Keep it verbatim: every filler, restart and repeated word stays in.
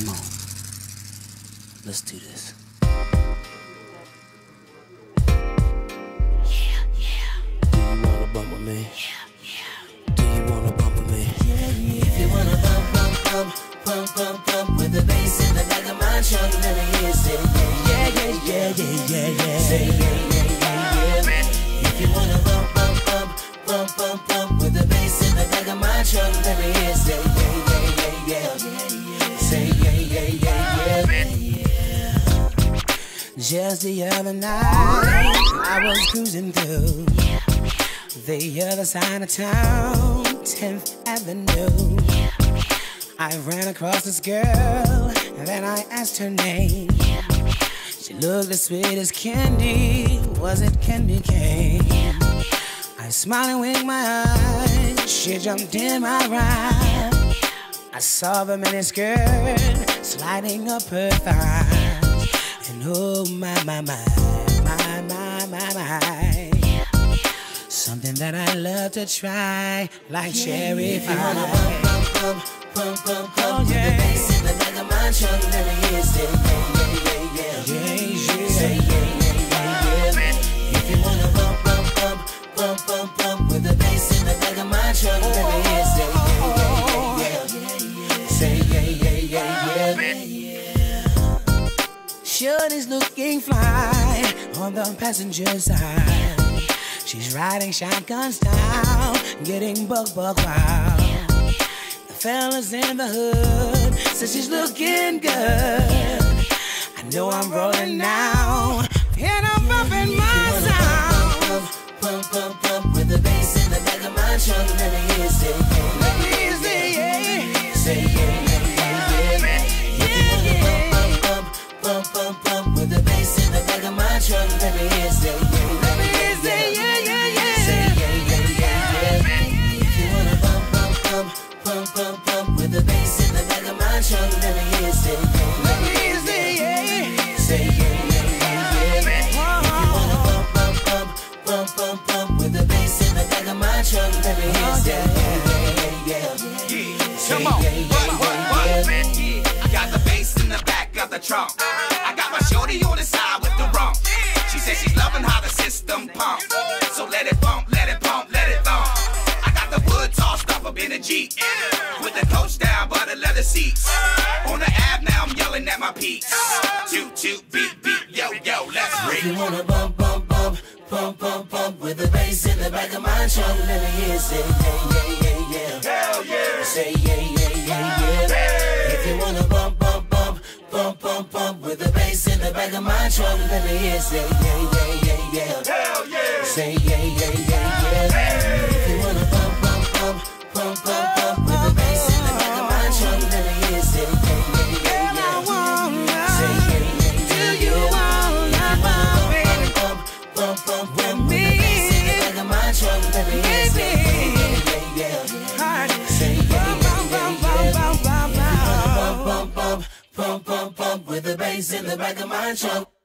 Come on. Let's do this. Yeah, yeah. Do you wanna bump with me? Yeah, yeah. Do you wanna bump with me? Yeah, yeah. If you wanna bump, bump, bump, bump, bump, bump with the bass in the back of my trunk, let me hear say yeah, yeah, yeah, yeah, yeah, yeah. Say yeah, yeah, yeah, yeah. If you wanna bump, bump, bump, bump, bump, bump with the bass in the back of my trunk, let me hear say yeah, yeah, yeah, yeah, yeah. Say yeah, yeah, yeah, yeah, yeah. Just the other night, I was cruising through yeah, yeah. the other side of town, tenth avenue. Yeah, yeah. I ran across this girl, and then I asked her name. Yeah, yeah. She looked as sweet as candy, was it candy cane? Yeah, yeah. I smiled and winked my eyes, she jumped in my ride. Yeah, yeah. I saw the miniskirt sliding up her thigh, and oh my, my, my, my, my, my, my. Yeah, yeah. Something that I love to try, like yeah, cherry pie. If you wanna bump, bump, bump, bump, bump, with the bass in the back of my trunk, let me hear say yeah, yeah, yeah, yeah. Say yeah, yeah, yeah, yeah. If you wanna bump, bump, bump, bump, bump, bump, with the bass in the back of my trunk, let me hear say yeah, yeah. Shorty's looking fly on the passenger side. She's riding shotgun style, getting buck buck wild. The fellas in the hood says she's looking good. I know I'm rolling now, and I'm bumping my sound. Pump, pump, pump, pump with the bass in the back of my trunk. Let me hear say yeah, let me hear say yeah, say yeah. Bump, bump, bump with the bass in the back of my trunk. Let me hear say yeah, let me hear say yeah, yeah, yeah. Say yeah, yeah, yeah, yeah. If you wanna bump, bump, bump, bump, bump, bump with the bass in the back of my trunk. Let me hear say yeah, let me hear say yeah, say yeah, yeah, yeah. If you wanna bump, bump, bump, bump, bump, bump with the bass in the back of my trunk. Let me hear say yeah, yeah, yeah. Come on, I got the bass in the back of the trunk. I got my shorty on the side with the rump. She said she's loving how the system pump. So let it bump, let it bump, let it bump. I got the wood tossed up up in the Jeep, with the coach down by the leather seats. On the app now I'm yelling at my peeps. Toot toot beep beep yo yo, let's ring. If you wanna bump bump bump bump bump bump with the bass in the back of my trunk, let me hear say yeah yeah yeah yeah. Hell yeah. Say yeah yeah yeah yeah. If you wanna bump bump bump bump, bump, bump with the bass in the back of my trunk. Let me hear say yeah, yeah, yeah, yeah. Hell yeah. Say yeah, yeah, yeah, yeah. Hey. If you wanna bump, bump, bump, bump, bump, bump with the bass in the back of my trunk. Let me hear say yeah, yeah, yeah, yeah. I wanna say yeah, yeah, yeah. Do you wanna bump, bump, bump, bump, bump with me? With the bass in the back of my trunk. Let me hear say yeah, yeah, yeah. Heart. Say yeah, bump, yeah, bump, yeah, bump, yeah. Bump, bump, bump, bump, bump. Bump, bump, bump with the bass in the back of my trunk.